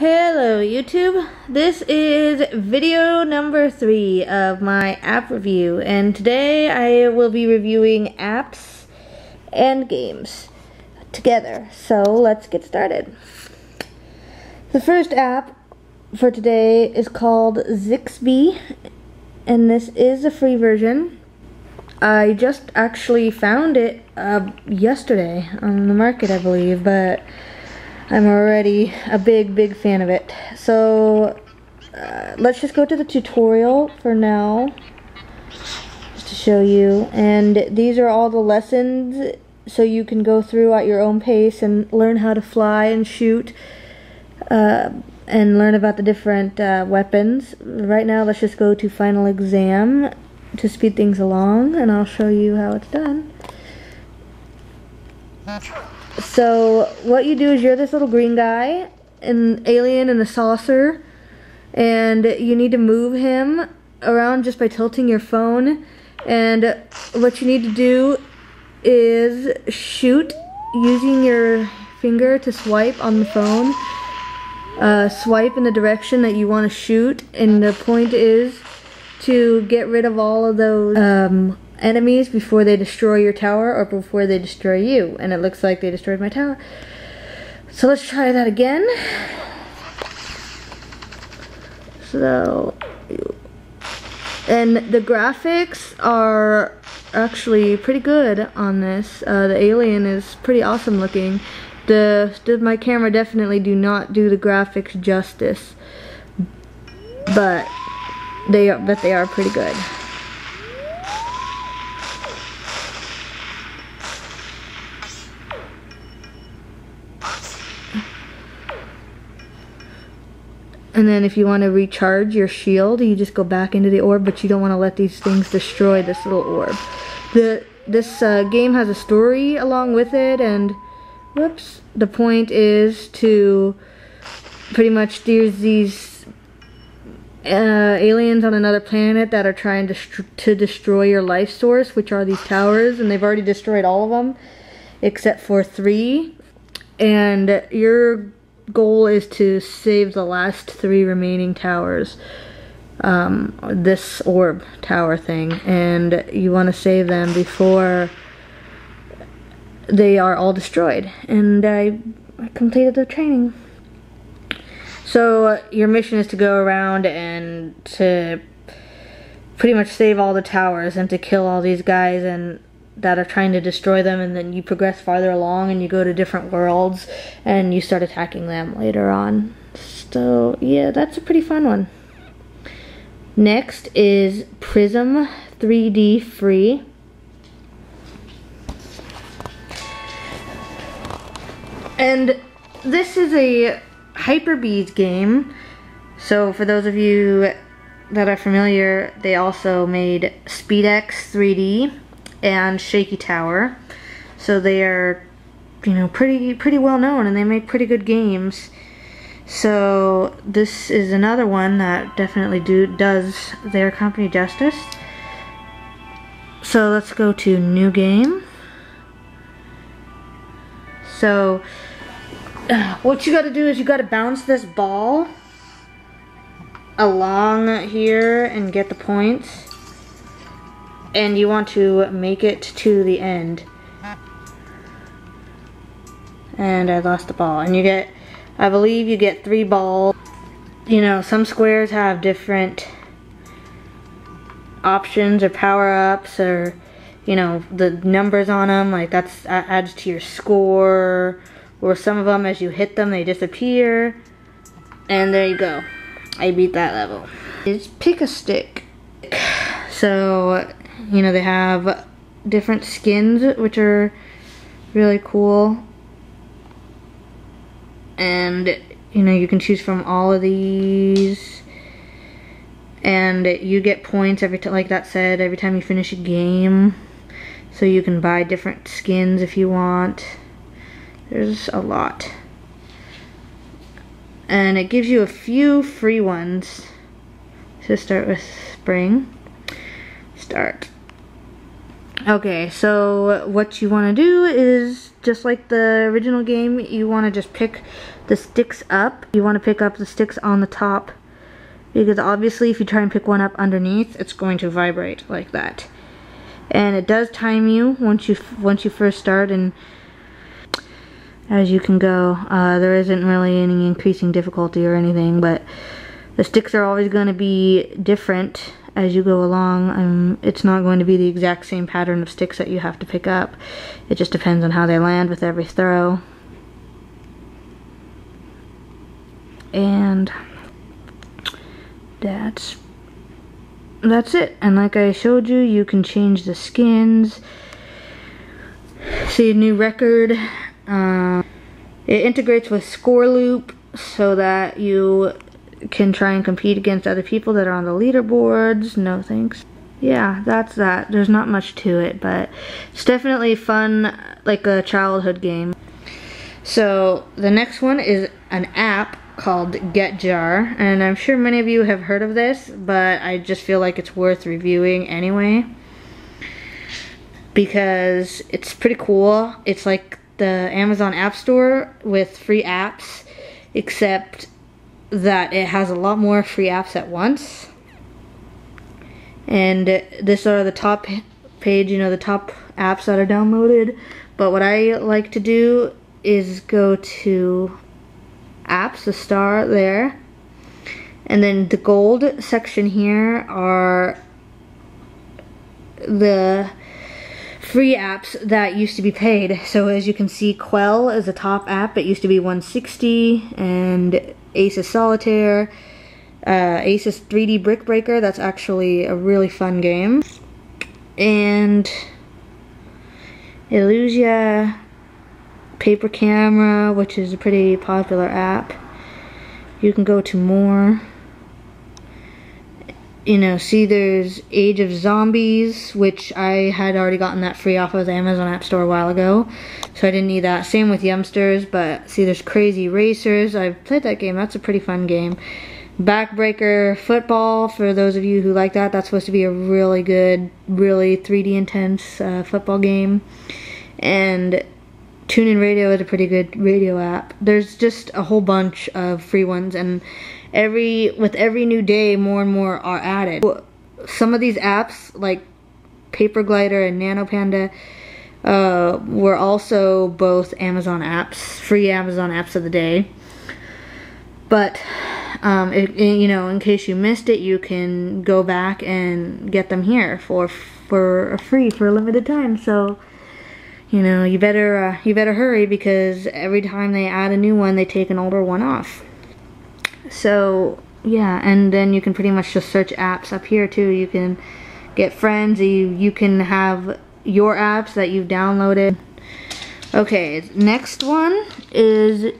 Hello YouTube, this is video number 3 of my app review, and today I will be reviewing apps and games together, so let's get started. The first app for today is called Zixby, and this is a free version. I just actually found it yesterday on the market, I believe, but I'm already a big fan of it. So let's just go to the tutorial for now, just to show you. And these are all the lessons, so you can go through at your own pace and learn how to fly and shoot and learn about the different weapons. Right now let's just go to final exam to speed things along, and I'll show you how it's done. So what you do is you're this little green guy, an alien in a saucer, and you need to move him around just by tilting your phone. And what you need to do is shoot using your finger to swipe on the phone. Swipe in the direction that you want to shoot, and the point is to get rid of all of those enemies before they destroy your tower or before they destroy you. And it looks like they destroyed my tower, so let's try that again. So, and the graphics are actually pretty good on this. The alien is pretty awesome looking. My camera definitely do not do the graphics justice, but they are pretty good. And then if you want to recharge your shield, you just go back into the orb, but you don't want to let these things destroy this little orb. This game has a story along with it, and whoops, the point is to pretty much there's these aliens on another planet that are trying to destroy your life source, which are these towers, and they've already destroyed all of them except for 3, and you're goal is to save the last 3 remaining towers, this orb tower thing, and you want to save them before they are all destroyed. And I completed the training. So your mission is to go around and to pretty much save all the towers and to kill all these guys and that are trying to destroy them, and then you progress farther along and you go to different worlds and you start attacking them later on. So yeah, that's a pretty fun one. Next is Prism 3D free. And this is a Hyper Bees game. So for those of you that are familiar, they also made SpeedX 3D and Shaky Tower, so they are, you know, pretty well known, and they make pretty good games. So this is another one that definitely does their company justice. So let's go to new game. So what you got to do is you got to bounce this ball along here and get the points, and you want to make it to the end. And I lost the ball, and you get, I believe you get 3 balls. You know, some squares have different options or power-ups, or you know, the numbers on them, like that adds to your score, or some of them as you hit them they disappear. And there you go, I beat that level. It's Pick A Stick. So you know, they have different skins, which are really cool. And, you know, you can choose from all of these. And you get points every time, like that said, every time you finish a game. So you can buy different skins if you want. There's a lot. And it gives you a few free ones. So start with spring. Start. Okay, so what you want to do is just like the original game, you want to just pick the sticks up. You want to pick up the sticks on the top, because obviously if you try and pick one up underneath, it's going to vibrate like that. And it does time you once you first start, and as you can go, there isn't really any increasing difficulty or anything, but the sticks are always going to be different as you go along. It's not going to be the exact same pattern of sticks that you have to pick up. It just depends on how they land with every throw. And that's it. And like I showed you, you can change the skins, see a new record. It integrates with Score Loop so that you can try and compete against other people that are on the leaderboards. No thanks. Yeah, that's that. There's not much to it, but it's definitely fun, like a childhood game. So the next one is an app called GetJar, and I'm sure many of you have heard of this, but I just feel like it's worth reviewing anyway because it's pretty cool. It's like the Amazon Appstore with free apps, except that it has a lot more free apps at once. And this are the top page, you know, the top apps that are downloaded. But what I like to do is go to apps, the star there, and then the gold section here are the free apps that used to be paid. So as you can see, Quell is a top app. It used to be $160, and Ace Solitaire, Ace 3D Brick Breaker. That's actually a really fun game. And Illusia, Paper Camera, which is a pretty popular app. You can go to more. You know, see there's Age of Zombies, which I had already gotten that free off of the Amazon App Store a while ago, so I didn't need that. Same with Yumsters, but see there's Crazy Racers. I've played that game. That's a pretty fun game. Backbreaker Football, for those of you who like that. That's supposed to be a really good, really 3D intense football game. And TuneIn Radio is a pretty good radio app. There's just a whole bunch of free ones, and with every new day, more and more are added. Some of these apps, like Paper Glider and Nano Panda, were also both Amazon apps, free Amazon apps of the day. But you know, in case you missed it, you can go back and get them here for free for a limited time. So, you know, you better hurry, because every time they add a new one, they take an older one off. So yeah, and then you can pretty much just search apps up here too. You can get friends, you can have your apps that you've downloaded. Okay, next one is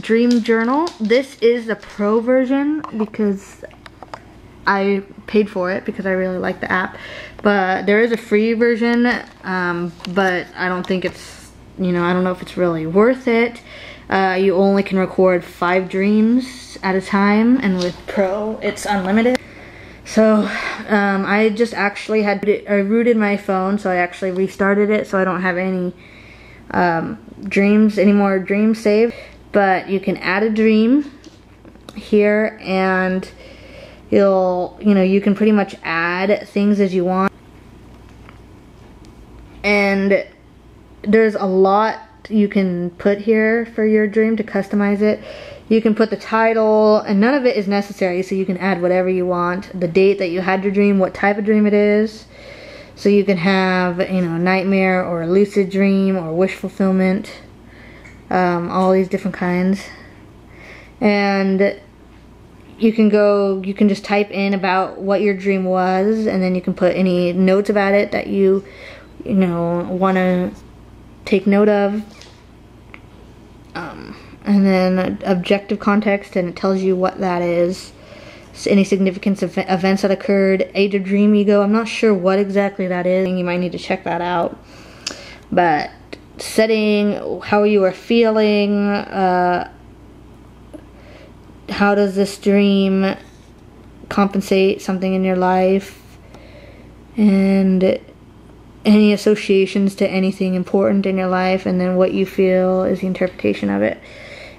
Dream Journal. This is the pro version because I paid for it because I really like the app. But there is a free version, but I don't think it's, you know, I don't know if it's really worth it. You only can record 5 dreams at a time, and with Pro, it's unlimited. So, I just actually I rooted my phone, so I actually restarted it, so I don't have any any more dreams saved. But you can add a dream here, and you know, you can pretty much add things as you want. And there's a lot you can put here for your dream to customize it. You can put the title, and none of it is necessary, so you can add whatever you want. The date that you had your dream, what type of dream it is. So you can have, you know, a nightmare or a lucid dream or wish fulfillment. All these different kinds. And you can just type in about what your dream was, and then you can put any notes about it that you know, want to take note of, and then objective context, and it tells you what that is, so any significance of events that occurred, age of dream ego. I'm not sure what exactly that is, and you might need to check that out. But setting, how you are feeling, how does this dream compensate something in your life, and any associations to anything important in your life, and then what you feel is the interpretation of it.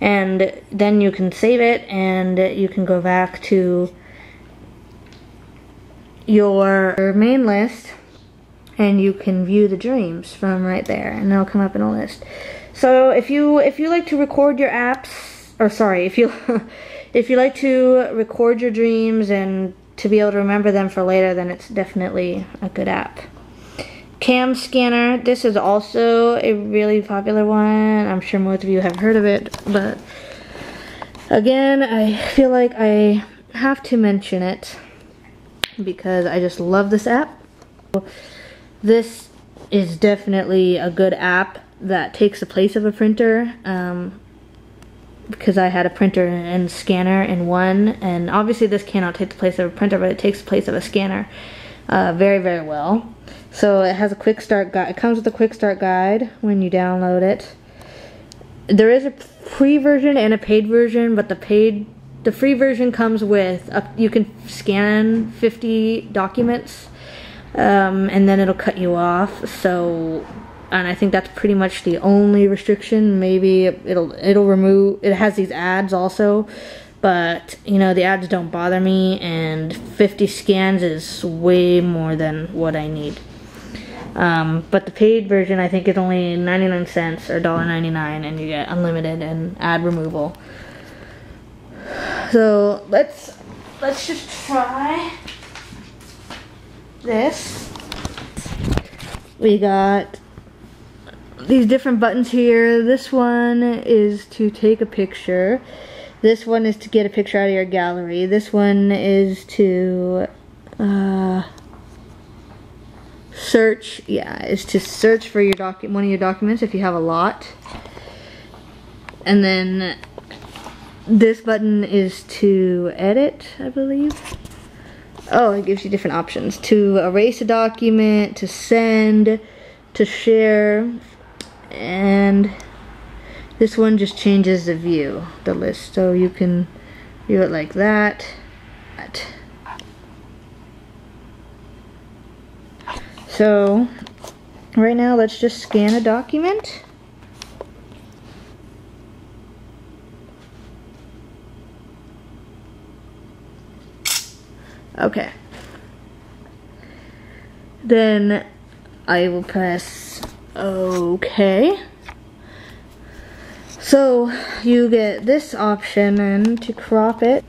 And then you can save it, and you can go back to your main list, and you can view the dreams from right there, and they'll come up in a list. So if you like to record your apps, or sorry, if you like to record your dreams and to be able to remember them for later, then it's definitely a good app. Cam Scanner, this is also a really popular one. I'm sure most of you have heard of it, but again, I feel like I have to mention it because I just love this app. This is definitely a good app that takes the place of a printer, because I had a printer and scanner in one, and obviously this cannot take the place of a printer, but it takes the place of a scanner very, very well. So it has a quick start guide. It comes with a quick start guide when you download it. There is a free version and a paid version, but the free version comes with you can scan 50 documents, and then it'll cut you off. So, and I think that's pretty much the only restriction. Maybe it'll remove. It has these ads also. But, you know, the ads don't bother me, and 50 scans is way more than what I need. But the paid version, I think, is only 99 cents or $1.99, and you get unlimited and ad removal. So, let's just try this. We got these different buttons here. This one is to take a picture. This one is to get a picture out of your gallery. This one is to search. Yeah, is to search for your one of your documents if you have a lot. And then this button is to edit, I believe. Oh, it gives you different options. To erase a document, to send, to share, and this one just changes the view, the list, so you can view it like that. So right now, let's just scan a document. Okay. Then I will press OK. So you get this option and to crop it.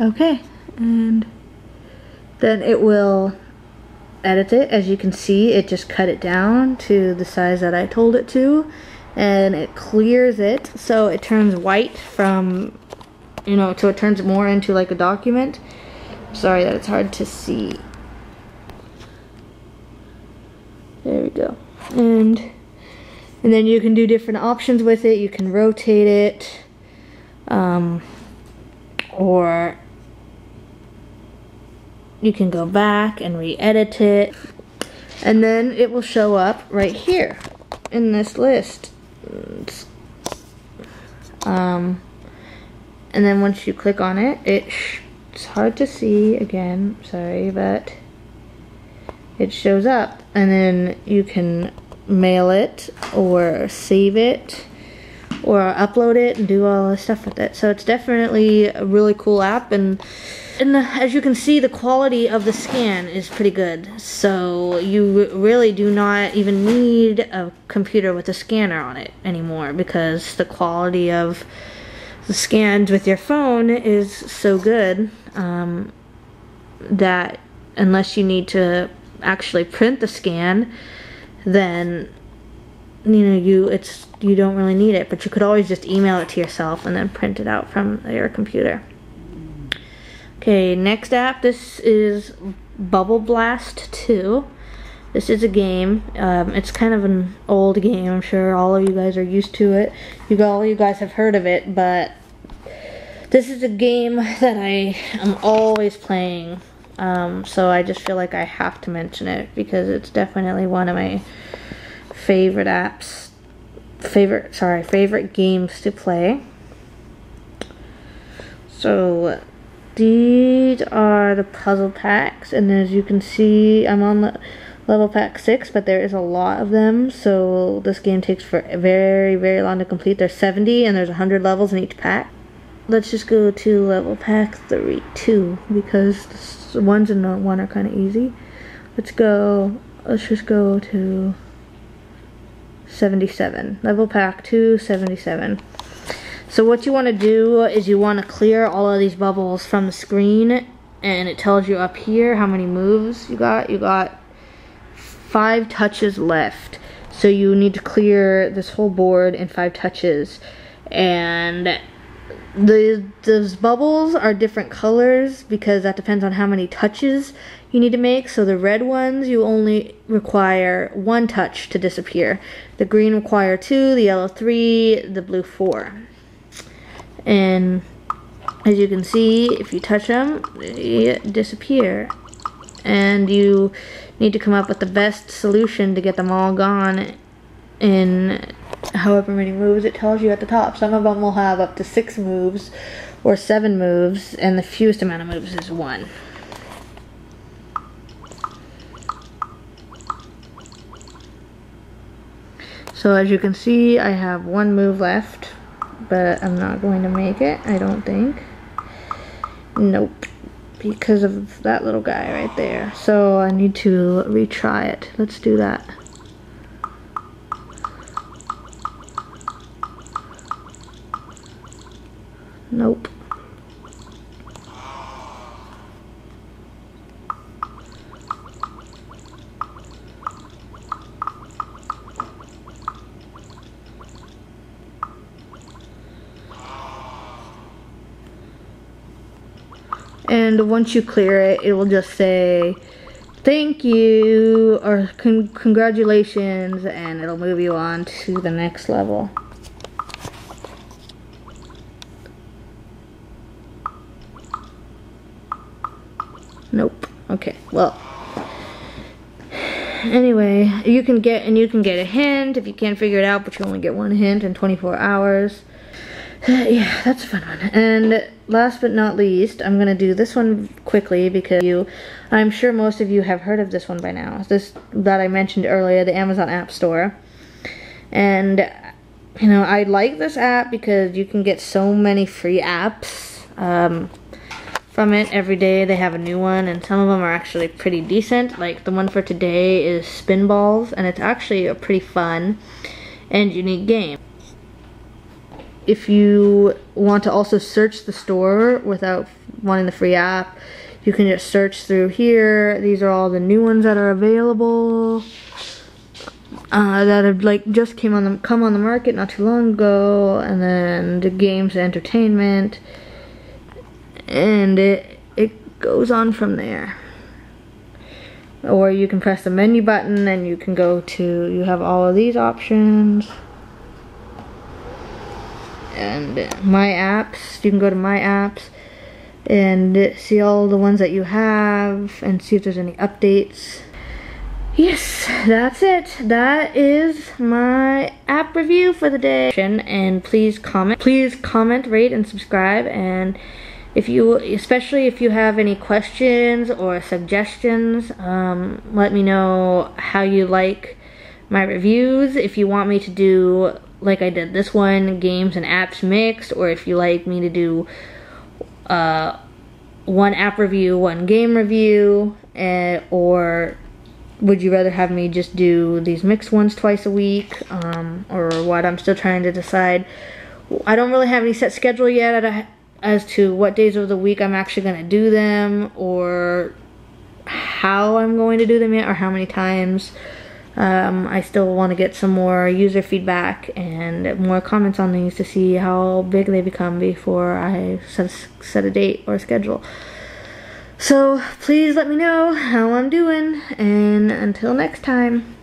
Okay, and then it will edit it. As you can see, it just cut it down to the size that I told it to, and it clears it, so it turns white from, you know, so it turns more into like a document. Sorry that it's hard to see. There we go. And then you can do different options with it. You can rotate it, or you can go back and re-edit it. And then it will show up right here in this list. And then once you click on it, it's hard to see again, sorry, but it shows up. And then you can mail it or save it or upload it and do all this stuff with it. So it's definitely a really cool app, and as you can see, the quality of the scan is pretty good, so you really do not even need a computer with a scanner on it anymore, because the quality of the scans with your phone is so good that unless you need to actually print the scan, then you don't really need it. But you could always just email it to yourself and then print it out from your computer. Okay, next app, this is Bubble Blast 2. This is a game. It's kind of an old game. I'm sure all of you guys are used to it. All you guys have heard of it, but this is a game that I am always playing. So I just feel like I have to mention it because it's definitely one of my favorite apps, favorite games to play. So These are the puzzle packs, and as you can see, I'm on the level pack 6, but there is a lot of them, so this game takes for very, very long to complete. There's 70 and there's 100 levels in each pack. Let's just go to level pack 32 because the ones in the one are kind of easy. Let's just go to 77. Level pack 2, 77. So what you want to do is you want to clear all of these bubbles from the screen, and it tells you up here how many moves you got. You got 5 touches left. So you need to clear this whole board in 5 touches. And those bubbles are different colors because that depends on how many touches you need to make. So the red ones, you only require 1 touch to disappear. The green require 2, the yellow 3, the blue 4. And as you can see, if you touch them, they disappear. And you need to come up with the best solution to get them all gone in however many moves it tells you at the top. Some of them will have up to 6 moves or 7 moves, and the fewest amount of moves is 1. So as you can see, I have 1 move left, but I'm not going to make it, I don't think. Nope, because of that little guy right there. So I need to retry it. Let's do that. Nope. And once you clear it, it will just say thank you or congratulations, and it'll move you on to the next level. Nope. Okay, well, anyway, you can get a hint if you can't figure it out, but you only get 1 hint in 24 hours. Yeah, that's a fun one. And last but not least, I'm gonna do this one quickly because I'm sure most of you have heard of this one by now. This that I mentioned earlier, the Amazon Appstore. And you know, I like this app because you can get so many free apps from it every day. They have a new one, and some of them are actually pretty decent. Like the one for today is Spinballs, and it's actually a pretty fun and unique game. If you want to also search the store without wanting the free app, you can just search through here. These are all the new ones that are available that have just come on the market not too long ago. And then the games, entertainment, and it goes on from there. Or you can press the menu button and you can go to, you have all of these options. And my apps, you can go to my apps and see all the ones that you have and see if there's any updates. Yes, that's it. That is my app review for the day. And please comment, rate, and subscribe. And if you, especially if you have any questions or suggestions, let me know how you like my reviews. If you want me to do, like I did this one, games and apps mixed, or if you like me to do one app review, one game review, or would you rather have me just do these mixed ones twice a week, or what? I'm still trying to decide. I don't really have any set schedule yet as to what days of the week I'm actually going to do them, or how I'm going to do them yet, or how many times. I still want to get some more user feedback and more comments on these to see how big they become before I set a date or a schedule. So please let me know how I'm doing, and until next time.